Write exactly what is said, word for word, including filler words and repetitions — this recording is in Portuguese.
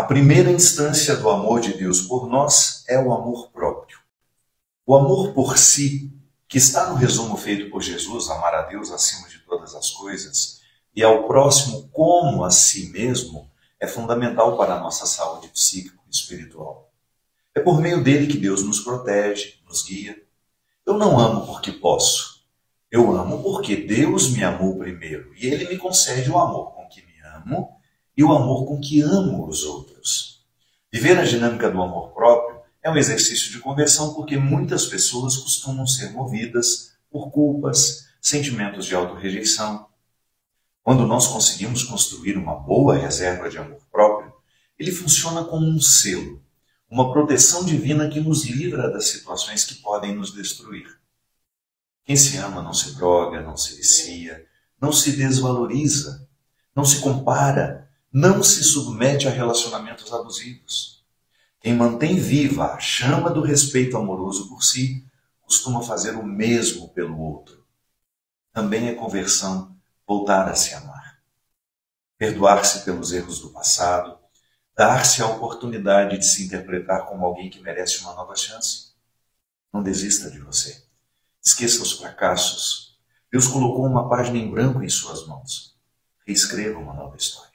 A primeira instância do amor de Deus por nós é o amor próprio. O amor por si, que está no resumo feito por Jesus, amar a Deus acima de todas as coisas, e ao próximo como a si mesmo, é fundamental para a nossa saúde psíquica e espiritual. É por meio dele que Deus nos protege, nos guia. Eu não amo porque posso. Eu amo porque Deus me amou primeiro, e ele me concede o amor com que me amo, e o amor com que amo os outros. Viver a dinâmica do amor próprio é um exercício de conversão porque muitas pessoas costumam ser movidas por culpas, sentimentos de autorrejeição. Quando nós conseguimos construir uma boa reserva de amor próprio, ele funciona como um selo, uma proteção divina que nos livra das situações que podem nos destruir. Quem se ama não se droga, não se vicia, não se desvaloriza, não se compara, não se submete a relacionamentos abusivos. Quem mantém viva a chama do respeito amoroso por si, costuma fazer o mesmo pelo outro. Também é conversão voltar a se amar. Perdoar-se pelos erros do passado, dar-se a oportunidade de se interpretar como alguém que merece uma nova chance. Não desista de você. Esqueça os fracassos. Deus colocou uma página em branco em suas mãos. Reescreva uma nova história.